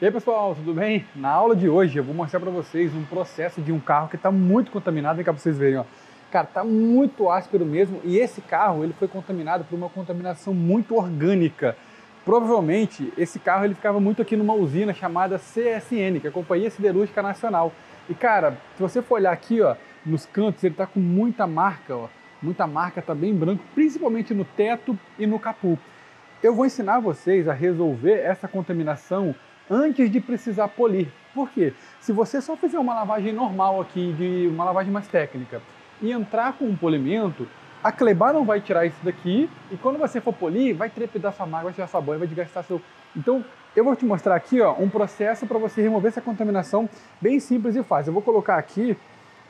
E aí pessoal, tudo bem? Na aula de hoje eu vou mostrar para vocês um processo de um carro que está muito contaminado. Vem cá para vocês verem, ó. Cara, tá muito áspero mesmo e esse carro ele foi contaminado por uma contaminação muito orgânica. Provavelmente esse carro ele ficava muito aqui numa usina chamada CSN, que é a Companhia Siderúrgica Nacional. E cara, se você for olhar aqui, ó, nos cantos ele tá com muita marca, ó. Muita marca, tá bem branco, principalmente no teto e no capô. Eu vou ensinar vocês a resolver essa contaminação antes de precisar polir. Por quê? Se você só fizer uma lavagem normal aqui, uma lavagem mais técnica, e entrar com um polimento, a Clebar não vai tirar isso daqui, e quando você for polir, vai trepidar sua máquina, vai tirar sua boia, vai desgastar seu... Então, eu vou te mostrar aqui, ó, um processo para você remover essa contaminação bem simples e fácil. Eu vou colocar aqui,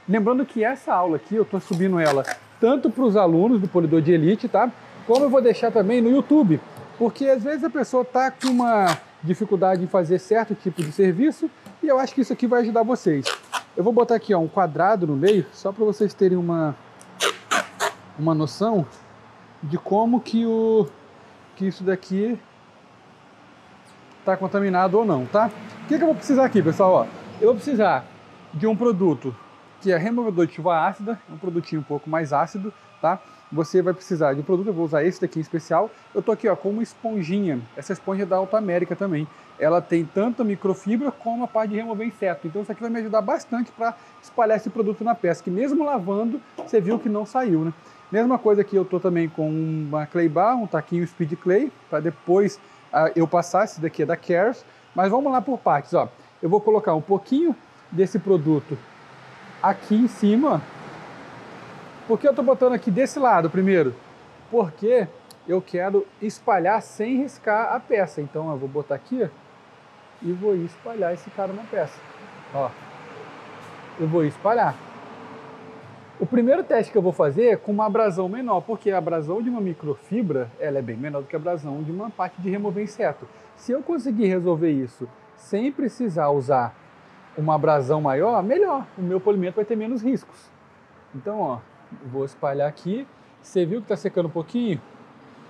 lembrando que essa aula aqui, eu estou subindo ela tanto para os alunos do Polidor de Elite, tá? Como eu vou deixar também no YouTube, porque às vezes a pessoa tá com uma dificuldade em fazer certo tipo de serviço e eu acho que isso aqui vai ajudar vocês. Eu vou botar aqui, ó, um quadrado no meio só para vocês terem uma noção de como que isso daqui tá contaminado ou não, tá? O que eu vou precisar aqui, pessoal? Ó, eu vou precisar de um produto que é removedor de chuva ácida, um produtinho um pouco mais ácido, tá? Você vai precisar de um produto, eu vou usar esse daqui em especial. Eu tô aqui, ó, com uma esponjinha. Essa esponja é da Autoamérica também. Ela tem tanto a microfibra como a parte de remover inseto. Então isso aqui vai me ajudar bastante para espalhar esse produto na peça, que mesmo lavando, você viu que não saiu, né? Mesma coisa aqui, eu tô também com uma clay bar, um taquinho speed clay, para depois eu passar. Esse daqui é da Kers. Mas vamos lá por partes, ó. Eu vou colocar um pouquinho desse produto aqui em cima. Por que eu tô botando aqui desse lado primeiro? Porque eu quero espalhar sem riscar a peça. Então eu vou botar aqui, ó, e vou espalhar esse cara na peça. Ó, eu vou espalhar. O primeiro teste que eu vou fazer é com uma abrasão menor, porque a abrasão de uma microfibra ela é bem menor do que a abrasão de uma parte de remover inseto. Se eu conseguir resolver isso sem precisar usar uma abrasão maior, melhor. O meu polimento vai ter menos riscos. Então, ó, vou espalhar aqui. Você viu que está secando um pouquinho?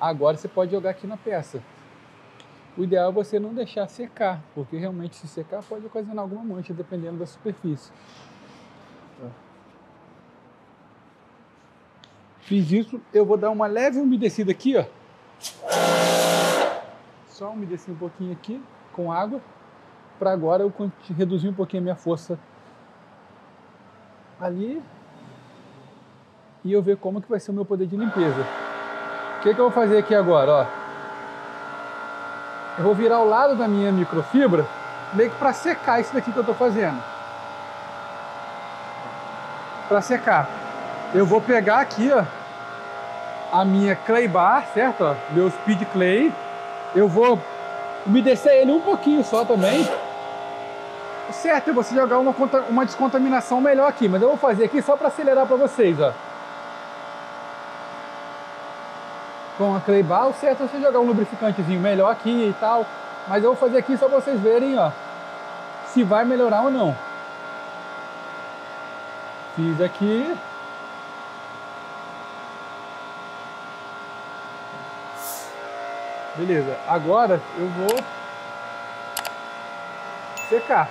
Agora você pode jogar aqui na peça. O ideal é você não deixar secar, porque realmente se secar pode ocasionar alguma mancha, dependendo da superfície. Fiz isso, eu vou dar uma leve umedecida aqui, ó. Só umedecer um pouquinho aqui com água, para agora eu reduzir um pouquinho a minha força ali e eu ver como que vai ser o meu poder de limpeza. O que eu vou fazer aqui agora, ó? Eu vou virar o lado da minha microfibra meio que para secar isso daqui que eu tô fazendo. Para secar. Eu vou pegar aqui, ó, a minha clay bar, certo? Ó, meu speed clay. Eu vou umedecer ele um pouquinho só também. O certo é você jogar uma descontaminação melhor aqui, mas eu vou fazer aqui só para acelerar para vocês, ó. Com a clay bar, o certo é você jogar um lubrificantezinho melhor aqui e tal, mas eu vou fazer aqui só para vocês verem, ó, se vai melhorar ou não. Fiz aqui. Beleza, agora eu vou secar.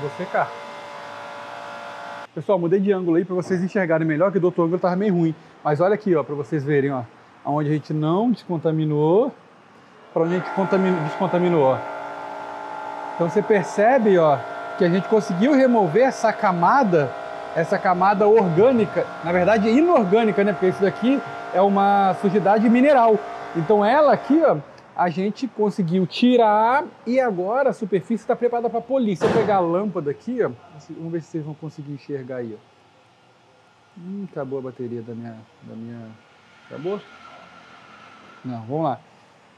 Vou secar. Pessoal, mudei de ângulo aí para vocês enxergarem melhor, que do outro ângulo estava meio ruim. Mas olha aqui, ó, para vocês verem, ó, aonde a gente não descontaminou, para onde a gente descontaminou, ó. Então você percebe, ó, que a gente conseguiu remover essa camada orgânica, na verdade inorgânica, né? Porque isso daqui é uma sujidade mineral. Então ela aqui, ó, a gente conseguiu tirar e agora a superfície está preparada para polir. Se eu pegar a lâmpada aqui, ó, vamos ver se vocês vão conseguir enxergar aí, ó. Acabou a bateria da minha... Acabou? Não, vamos lá.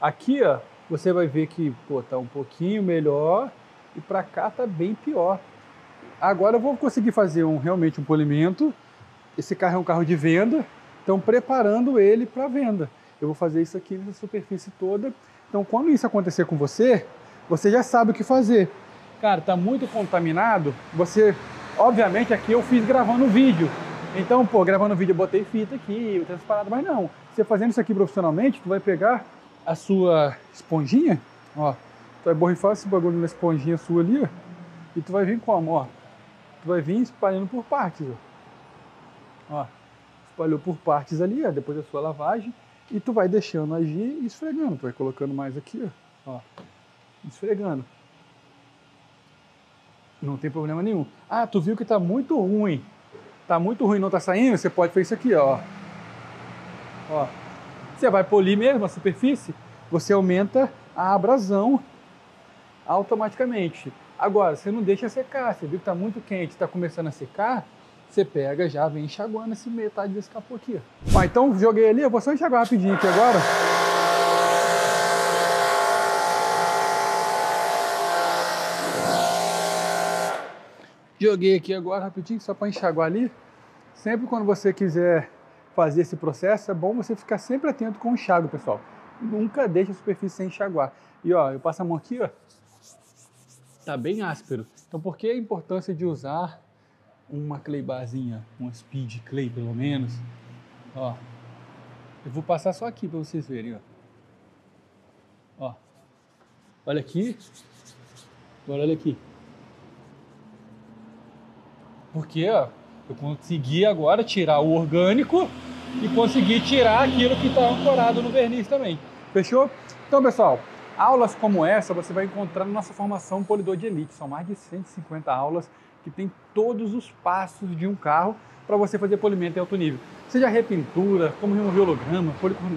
Aqui, ó, você vai ver que, pô, tá um pouquinho melhor e para cá tá bem pior. Agora eu vou conseguir fazer realmente um polimento. Esse carro é um carro de venda, então preparando ele para venda. Eu vou fazer isso aqui nessa superfície toda. Então, quando isso acontecer com você, você já sabe o que fazer. Cara, tá muito contaminado. Você, obviamente, aqui eu fiz gravando o vídeo. Então, pô, gravando vídeo eu botei fita aqui, outras paradas, mas não. Você fazendo isso aqui profissionalmente, tu vai pegar a sua esponjinha, ó. Tu vai borrifar esse bagulho na esponjinha sua ali, ó. E tu vai vir como, ó. Tu vai vir espalhando por partes, ó. Ó, espalhou por partes ali, ó, depois da sua lavagem. E tu vai deixando agir e esfregando. Tu vai colocando mais aqui, ó. Ó, esfregando. Não tem problema nenhum. Ah, tu viu que tá muito ruim. Tá muito ruim, não tá saindo? Você pode fazer isso aqui, ó. Ó. Você vai polir mesmo a superfície, você aumenta a abrasão automaticamente. Agora, você não deixa secar. Você viu que tá muito quente, tá começando a secar, você pega já vem enxaguando esse metade desse capô aqui. Ó, então joguei ali, eu vou só enxaguar rapidinho aqui agora. Joguei aqui agora rapidinho, só para enxaguar ali. Sempre quando você quiser fazer esse processo, é bom você ficar sempre atento com o enxágue, pessoal. Nunca deixa a superfície sem enxaguar. E ó, eu passo a mão aqui, ó. Tá bem áspero. Então por que a importância de usar uma clay barzinha, uma speed clay pelo menos? Ó, eu vou passar só aqui para vocês verem, ó. Ó, olha aqui. Agora olha aqui. Porque ó, eu consegui agora tirar o orgânico e consegui tirar aquilo que está ancorado no verniz também. Fechou? Então, pessoal, aulas como essa você vai encontrar na nossa formação Polidor de Elite. São mais de 150 aulas que tem todos os passos de um carro para você fazer polimento em alto nível. Seja repintura, como remover holograma,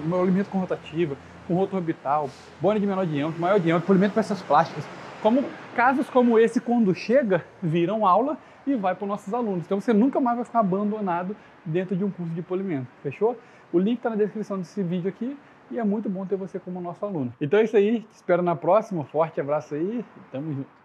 polimento com rotativa, com rotor orbital, bone de menor diâmetro, maior diâmetro, polimento para peças plásticas. Como casos como esse, quando chega, viram aula e vai para os nossos alunos. Então você nunca mais vai ficar abandonado dentro de um curso de polimento, fechou? O link está na descrição desse vídeo aqui e é muito bom ter você como nosso aluno. Então é isso aí, te espero na próxima, forte abraço aí e tamo junto.